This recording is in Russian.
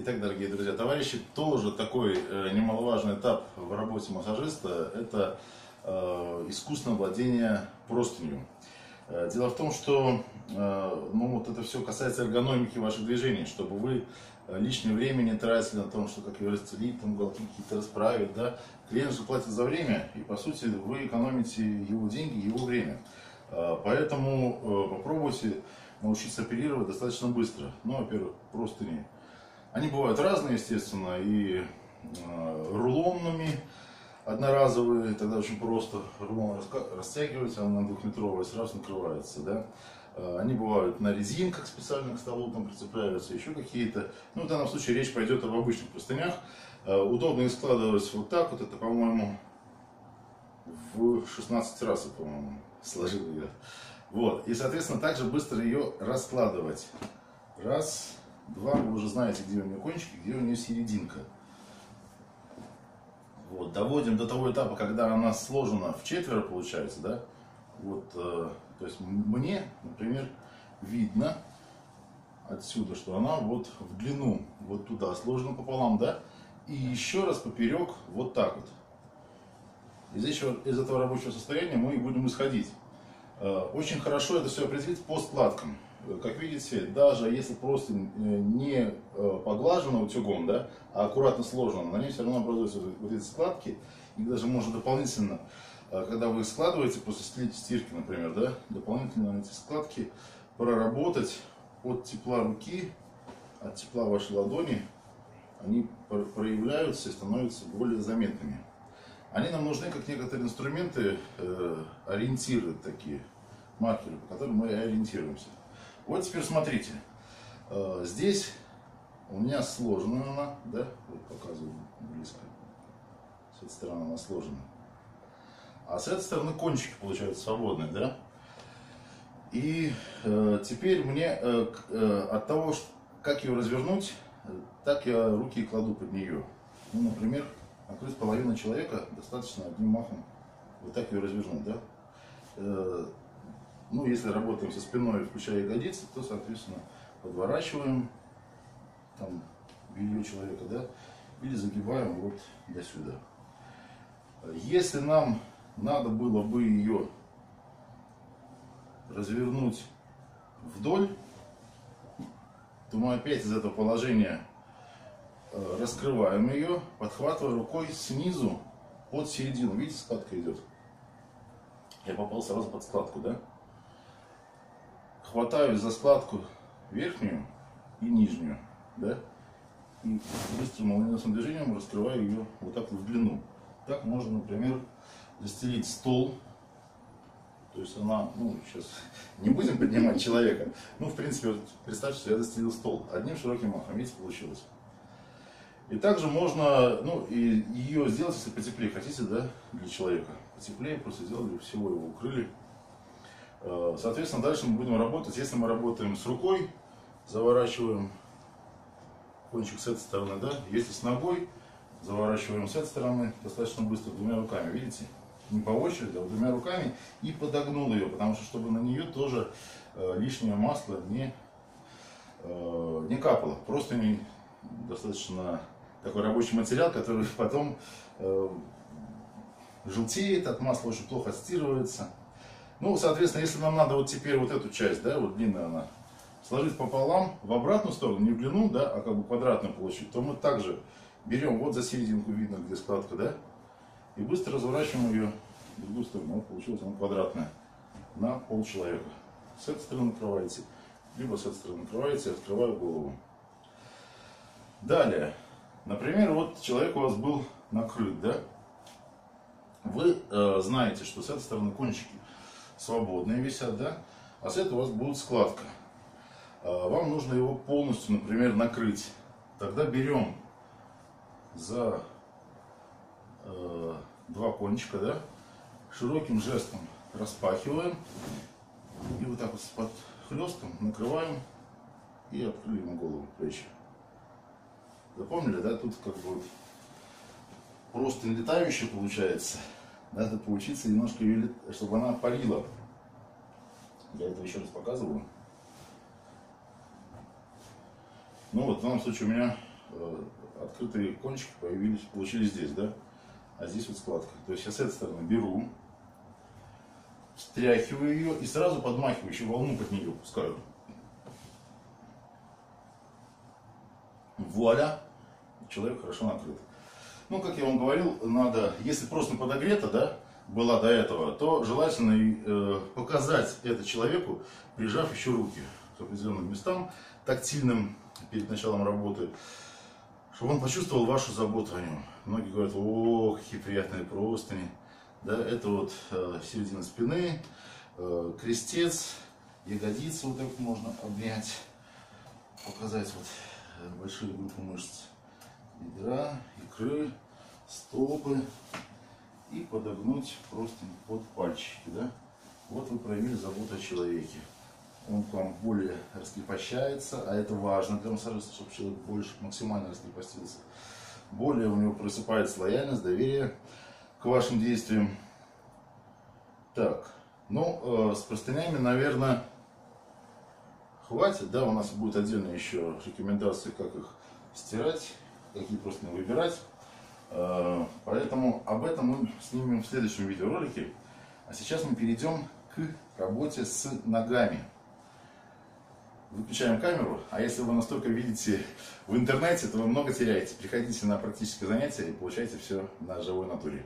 Итак, дорогие друзья, товарищи, тоже такой немаловажный этап в работе массажиста – это искусное владение простынью. Дело в том, что это все касается эргономики ваших движений, чтобы вы лишнее время не тратили на том, что как ее расцелить, там уголки какие-то расправить. Да? Клиент же платит за время, и по сути вы экономите его деньги, его время. Поэтому попробуйте научиться оперировать достаточно быстро. Ну, во-первых, простыни. Они бывают разные, естественно, и рулонными, одноразовые, тогда очень просто рулон растягивается, она двухметровая, сразу накрывается, да. Они бывают на резинках специально к столу, там прицепляются, еще какие-то. Ну, в данном случае речь пойдет об обычных простынях. Удобно их складывать вот так вот, это, по-моему, в 16 раз, по-моему, сложил ее. Вот, и, соответственно, также быстро ее раскладывать. Раз. Два, вы уже знаете, где у нее кончики, где у нее серединка. Вот, доводим до того этапа, когда она сложена в четверо, получается, да? Вот, то есть мне, например, видно отсюда, что она вот в длину, вот туда сложена пополам, да? И еще раз поперек, вот так вот. Из этого рабочего состояния мы и будем исходить. Очень хорошо это все определить по складкам. Как видите, даже если просто не поглажено утюгом, да, а аккуратно сложено, на ней все равно образуются вот эти складки. И даже можно дополнительно, когда вы их складываете после стирки, например, да, дополнительно эти складки проработать от тепла руки, от тепла вашей ладони. Они проявляются и становятся более заметными. Они нам нужны как некоторые инструменты, ориентиры такие, маркеры, по которым мы ориентируемся. Вот теперь смотрите, здесь у меня сложена она, да, вот показываю близко, с этой стороны она сложена, а с этой стороны кончики получаются свободные, да, и теперь мне от того, как ее развернуть, так я руки кладу под нее, ну, например, накрыть половину человека достаточно одним махом, вот так ее развернуть, да. Ну, если работаем со спиной, включая ягодицы, то, соответственно, подворачиваем там белье человека, да, или загибаем вот до сюда. Если нам надо было бы ее развернуть вдоль, то мы опять из этого положения раскрываем ее, подхватывая рукой снизу под середину. Видите, складка идет. Я попал сразу под складку, да? Хватаюсь за складку верхнюю и нижнюю, да, и быстрым молниеносным движением раскрываю ее вот так вот в длину. Так можно, например, застелить стол. То есть она, ну, сейчас не будем поднимать человека. Ну, в принципе, вот представьте, что я застелил стол одним широким махом, видите, получилось. И также можно, ну, и ее сделать, если потеплее хотите, да, для человека. Потеплее просто сделали, всего его укрыли. Соответственно, дальше мы будем работать. Если мы работаем с рукой, заворачиваем кончик с этой стороны, да? Если с ногой, заворачиваем с этой стороны достаточно быстро, двумя руками, видите? Не по очереди, а двумя руками. И подогнул ее, потому что, чтобы на нее тоже лишнее масло не капало. Просто не достаточно такой рабочий материал, который потом желтеет, от масла очень плохо отстирывается. Ну, соответственно, если нам надо вот теперь вот эту часть, да, вот длинная она, сложить пополам, в обратную сторону, не в длину, да, а как бы квадратную получить, то мы также берем вот за серединку, видно, где складка, да, и быстро разворачиваем ее в другую сторону. Вот получилась она квадратная, на пол человека. С этой стороны накрываете, либо с этой стороны накрываете, открываю голову. Далее, например, вот человек у вас был накрыт, да, вы знаете, что с этой стороны кончики свободные висят, да, а с этого у вас будет складка. Вам нужно его полностью, например, накрыть. Тогда берем за два кончика, да, широким жестом распахиваем и вот так вот с подхлёстом накрываем и открыли ему голову, плечи. Запомнили, да, тут как бы просто летающий получается. Надо поучиться немножко, чтобы она парила. Я это еще раз показываю. Ну вот, в данном случае у меня открытые кончики появились, получились здесь, да? А здесь вот складка. То есть я с этой стороны беру, встряхиваю ее и сразу подмахиваю, еще волну под нее пускаю. Вуаля! Человек хорошо накрыт. Ну, как я вам говорил, надо, если просто подогрета, да, была до этого, то желательно показать это человеку, прижав еще руки к определенным местам, тактильным перед началом работы, чтобы он почувствовал вашу заботу о нем. Многие говорят: о, какие приятные простыни. Да, это вот середина спины, крестец, ягодицу вот так можно обнять, показать вот большие группы мышц. Бедра, икры, стопы, и подогнуть просто под пальчики, да? Вот вы проявили заботу о человеке. Он к вам более раскрепощается, а это важно для массажиста, чтобы человек больше максимально раскрепостился. Более у него просыпается лояльность, доверие к вашим действиям. Так, ну, с простынями, наверное, хватит, да? У нас будет отдельно еще рекомендации, как их стирать, какие просто не выбирать. Поэтому об этом мы снимем в следующем видеоролике. А сейчас мы перейдем к работе с ногами. Выключаем камеру. А если вы настолько видите в интернете, то вы много теряете. Приходите на практическое занятие и получайте все на живой натуре.